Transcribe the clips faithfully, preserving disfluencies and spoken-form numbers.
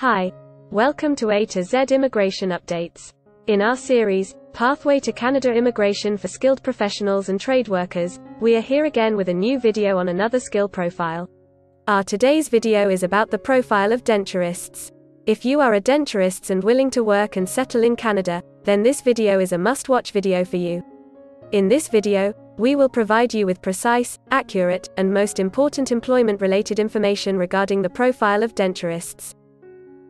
Hi. Welcome to A to Z Immigration Updates. In our series, Pathway to Canada Immigration for Skilled Professionals and Trade Workers, we are here again with a new video on another skill profile. Our today's video is about the profile of denturists. If you are a denturist and willing to work and settle in Canada, then this video is a must-watch video for you. In this video, we will provide you with precise, accurate, and most important employment-related information regarding the profile of denturists.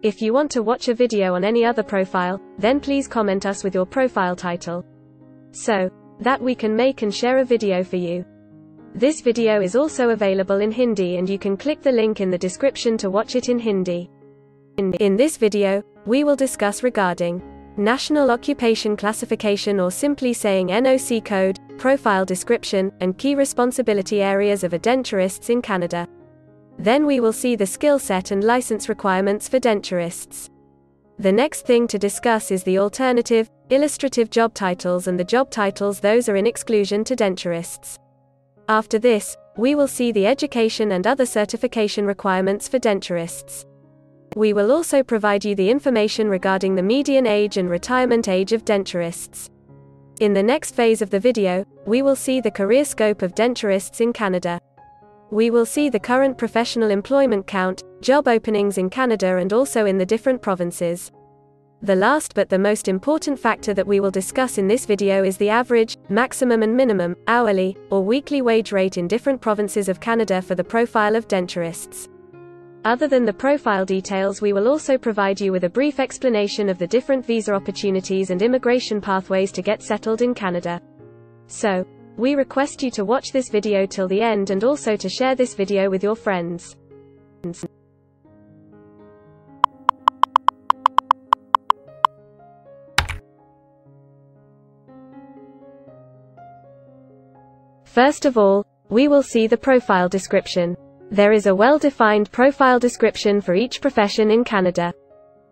If you want to watch a video on any other profile, then please comment us with your profile title, so that we can make and share a video for you. This video is also available in Hindi, and you can click the link in the description to watch it in Hindi. In this video, we will discuss regarding National Occupation Classification, or simply saying N O C code, profile description, and key responsibility areas of a denturist in Canada. Then we will see the skill set and license requirements for denturists. The next thing to discuss is the alternative, illustrative job titles and the job titles those are in exclusion to denturists. After this, we will see the education and other certification requirements for denturists. We will also provide you the information regarding the median age and retirement age of denturists. In the next phase of the video, we will see the career scope of denturists in Canada. We will see the current professional employment count, job openings in Canada and also in the different provinces. The last but the most important factor that we will discuss in this video is the average, maximum and minimum, hourly, or weekly wage rate in different provinces of Canada for the profile of denturists. Other than the profile details, we will also provide you with a brief explanation of the different visa opportunities and immigration pathways to get settled in Canada. So, we request you to watch this video till the end and also to share this video with your friends. First of all, we will see the profile description. There is a well-defined profile description for each profession in Canada.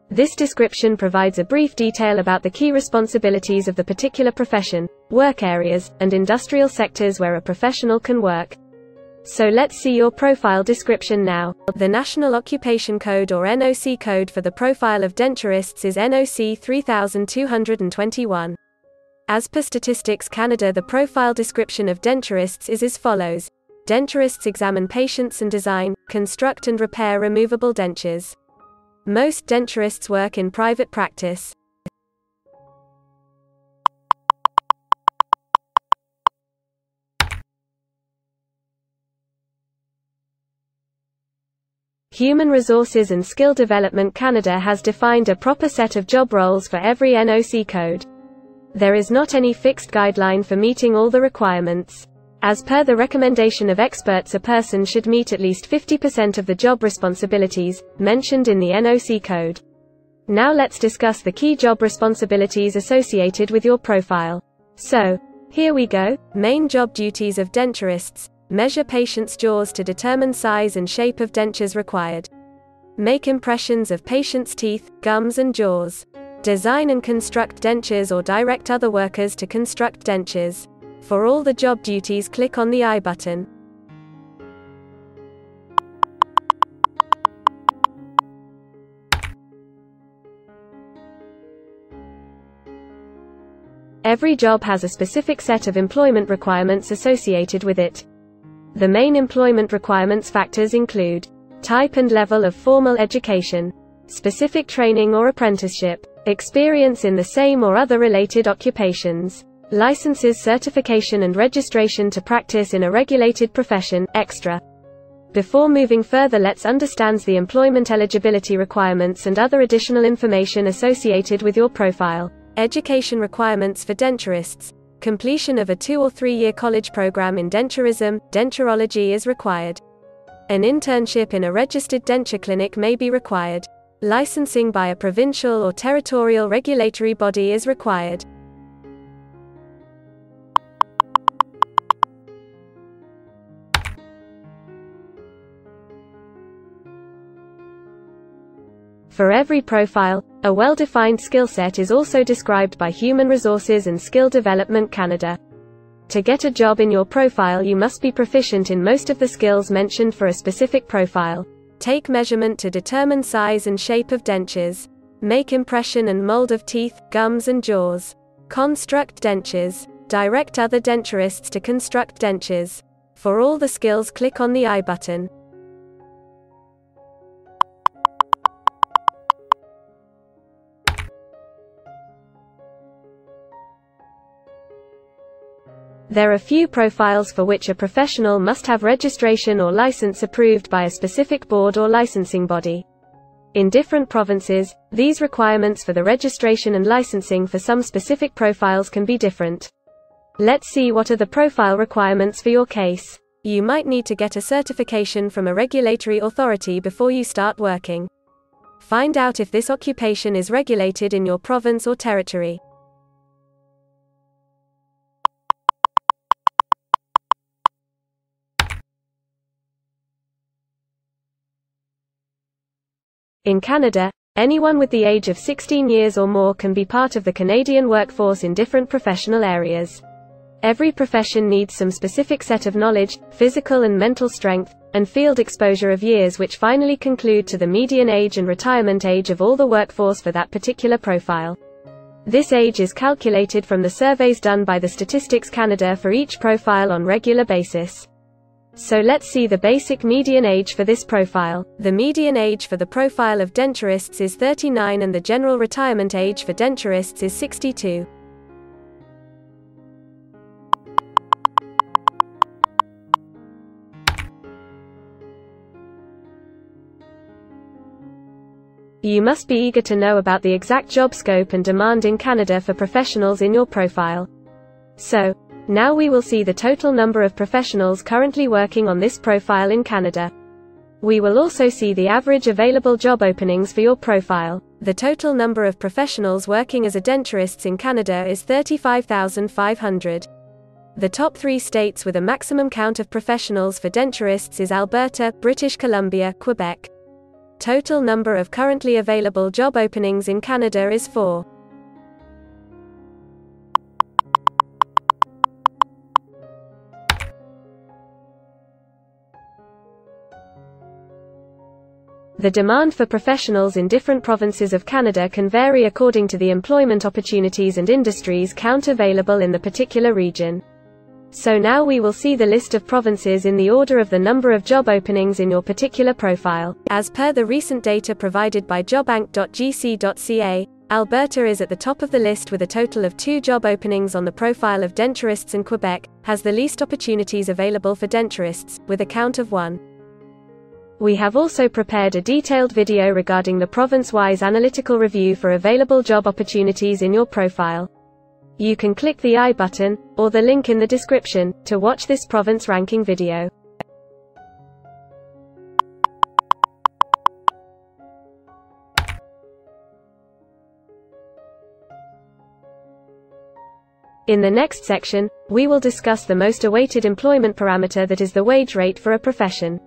This description provides a brief detail about the key responsibilities of the particular profession, work areas, and industrial sectors where a professional can work. So let's see your profile description now. The National Occupation Code, or N O C code, for the profile of denturists is N O C three thousand two hundred twenty-one. As per Statistics Canada, the profile description of denturists is as follows. Denturists examine patients and design, construct and repair removable dentures. Most denturists work in private practice. Human Resources and Skill Development Canada has defined a proper set of job roles for every N O C code. There is not any fixed guideline for meeting all the requirements. As per the recommendation of experts, a person should meet at least fifty percent of the job responsibilities mentioned in the N O C code. Now let's discuss the key job responsibilities associated with your profile. So, here we go. Main job duties of denturists: measure patients' jaws to determine size and shape of dentures required. Make impressions of patients' teeth, gums and jaws. Design and construct dentures or direct other workers to construct dentures. For all the job duties, click on the I button. Every job has a specific set of employment requirements associated with it. The main employment requirements factors include type and level of formal education, specific training or apprenticeship, experience in the same or other related occupations, licenses, certification and registration to practice in a regulated profession, et cetera. Before moving further, let's understand the employment eligibility requirements and other additional information associated with your profile. Education requirements for denturists. Completion of a two or three-year college program in denturism, denturology is required. An internship in a registered denture clinic may be required. Licensing by a provincial or territorial regulatory body is required. For every profile, a well-defined skill set is also described by Human Resources and Skill Development Canada. To get a job in your profile, you must be proficient in most of the skills mentioned for a specific profile. take measurement to determine size and shape of dentures, make impression and mold of teeth, gums and jaws, construct dentures, direct other denturists to construct dentures. For all the skills, click on the I button. There are few profiles for which a professional must have registration or license approved by a specific board or licensing body. In different provinces, these requirements for the registration and licensing for some specific profiles can be different. Let's see what are the profile requirements for your case. You might need to get a certification from a regulatory authority before you start working. Find out if this occupation is regulated in your province or territory. In Canada, anyone with the age of sixteen years or more can be part of the Canadian workforce in different professional areas. Every profession needs some specific set of knowledge, physical and mental strength, and field exposure of years, which finally conclude to the median age and retirement age of all the workforce for that particular profile. This age is calculated from the surveys done by the Statistics Canada for each profile on regular basis. So let's see the basic median age for this profile. The median age for the profile of denturists is thirty-nine and the general retirement age for denturists is sixty-two. You must be eager to know about the exact job scope and demand in Canada for professionals in your profile. So, now we will see the total number of professionals currently working on this profile in Canada. We will also see the average available job openings for your profile. The total number of professionals working as a denturist in Canada is thirty-five thousand five hundred. The top three states with a maximum count of professionals for denturists is Alberta, British Columbia, Quebec. Total number of currently available job openings in Canada is four. The demand for professionals in different provinces of Canada can vary according to the employment opportunities and industries count available in the particular region. So now we will see the list of provinces in the order of the number of job openings in your particular profile. As per the recent data provided by Jobbank dot G C dot C A, Alberta is at the top of the list with a total of two job openings on the profile of denturists, and Quebec has the least opportunities available for denturists, with a count of one. We have also prepared a detailed video regarding the province-wise analytical review for available job opportunities in your profile. You can click the I button, or the link in the description, to watch this province ranking video. In the next section, we will discuss the most awaited employment parameter, that is the wage rate for a profession.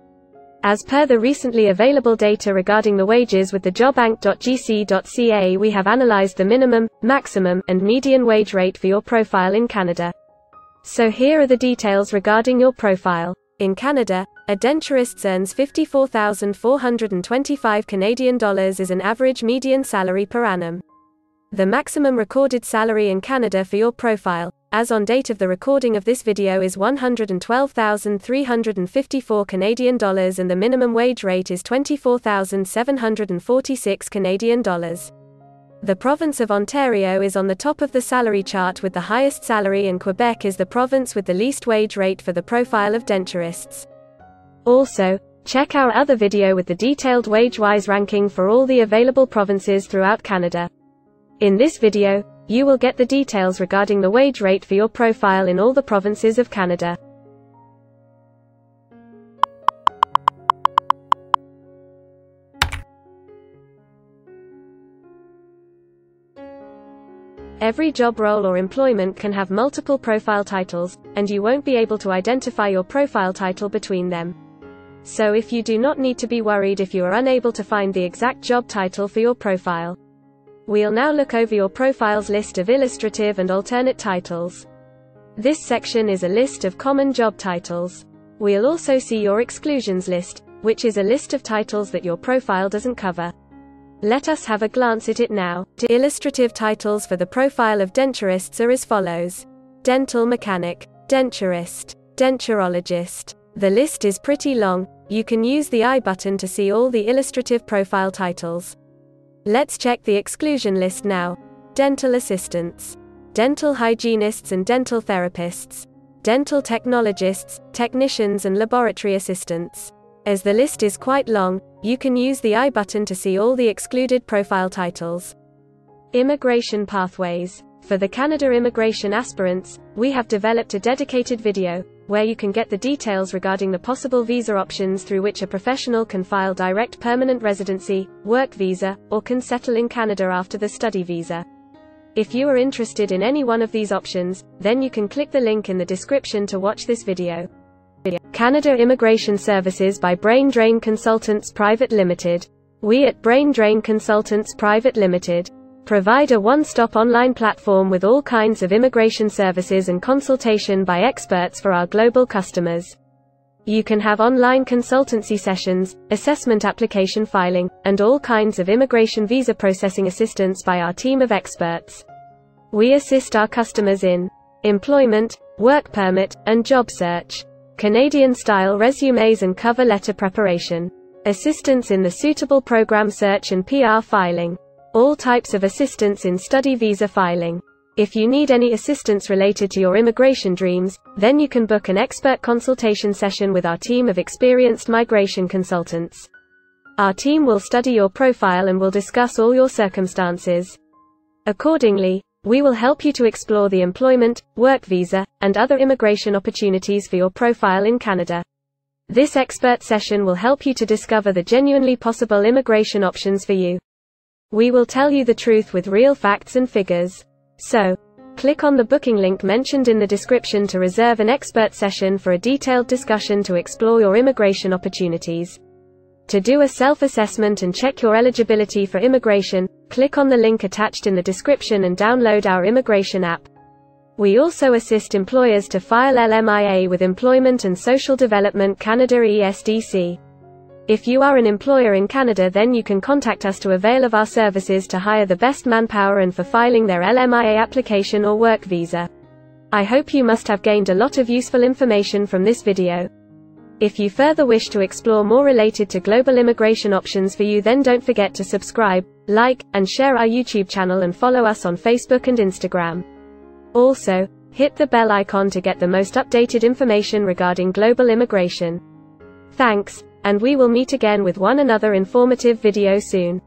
As per the recently available data regarding the wages with the Jobbank dot G C dot C A, we have analyzed the minimum, maximum, and median wage rate for your profile in Canada. So here are the details regarding your profile. In Canada, a denturist earns fifty-four thousand four hundred twenty-five Canadian dollars is an average median salary per annum. The maximum recorded salary in Canada for your profile, as on date of the recording of this video, is one hundred twelve thousand three hundred fifty-four Canadian dollars, and the minimum wage rate is twenty-four thousand seven hundred forty-six Canadian dollars. The province of Ontario is on the top of the salary chart with the highest salary, and Quebec is the province with the least wage rate for the profile of denturists. Also, check our other video with the detailed wage-wise ranking for all the available provinces throughout Canada. In this video, you will get the details regarding the wage rate for your profile in all the provinces of Canada. Every job role or employment can have multiple profile titles, and you won't be able to identify your profile title between them. So if you do not need to be worried if you are unable to find the exact job title for your profile. We'll now look over your profile's list of illustrative and alternate titles. This section is a list of common job titles. We'll also see your exclusions list, which is a list of titles that your profile doesn't cover. Let us have a glance at it now. The illustrative titles for the profile of denturists are as follows. Dental mechanic, denturist, denturologist. The list is pretty long, you can use the I button to see all the illustrative profile titles. Let's check the exclusion list now. Dental assistants, dental hygienists and dental therapists, dental technologists, technicians and laboratory assistants. As the list is quite long, you can use the I button to see all the excluded profile titles. Immigration pathways. For the Canada immigration aspirants, we have developed a dedicated video, where you can get the details regarding the possible visa options through which a professional can file direct permanent residency, work visa, or can settle in Canada after the study visa. If you are interested in any one of these options, then you can click the link in the description to watch this video. Canada Immigration Services by Brain Drain Consultants Private Limited. We at Brain Drain Consultants Private Limited provide a one-stop online platform with all kinds of immigration services and consultation by experts for our global customers. You can have online consultancy sessions, assessment application filing, and all kinds of immigration visa processing assistance by our team of experts. We assist our customers in employment, work permit, and job search, Canadian-style resumes and cover letter preparation, assistance in the suitable program search and P R filing, all types of assistance in study visa filing. If you need any assistance related to your immigration dreams, then you can book an expert consultation session with our team of experienced migration consultants. Our team will study your profile and will discuss all your circumstances. Accordingly, we will help you to explore the employment, work visa, and other immigration opportunities for your profile in Canada. This expert session will help you to discover the genuinely possible immigration options for you. We will tell you the truth with real facts and figures. So, click on the booking link mentioned in the description to reserve an expert session for a detailed discussion to explore your immigration opportunities. To do a self-assessment and check your eligibility for immigration, click on the link attached in the description and download our immigration app. We also assist employers to file L M I A with Employment and Social Development Canada E S D C. If you are an employer in Canada, then you can contact us to avail of our services to hire the best manpower and for filing their L M I A application or work visa. I hope you must have gained a lot of useful information from this video. If you further wish to explore more related to global immigration options for you, then don't forget to subscribe, like, and share our YouTube channel and follow us on Facebook and Instagram. Also, hit the bell icon to get the most updated information regarding global immigration. Thanks, and we will meet again with one another informative video soon.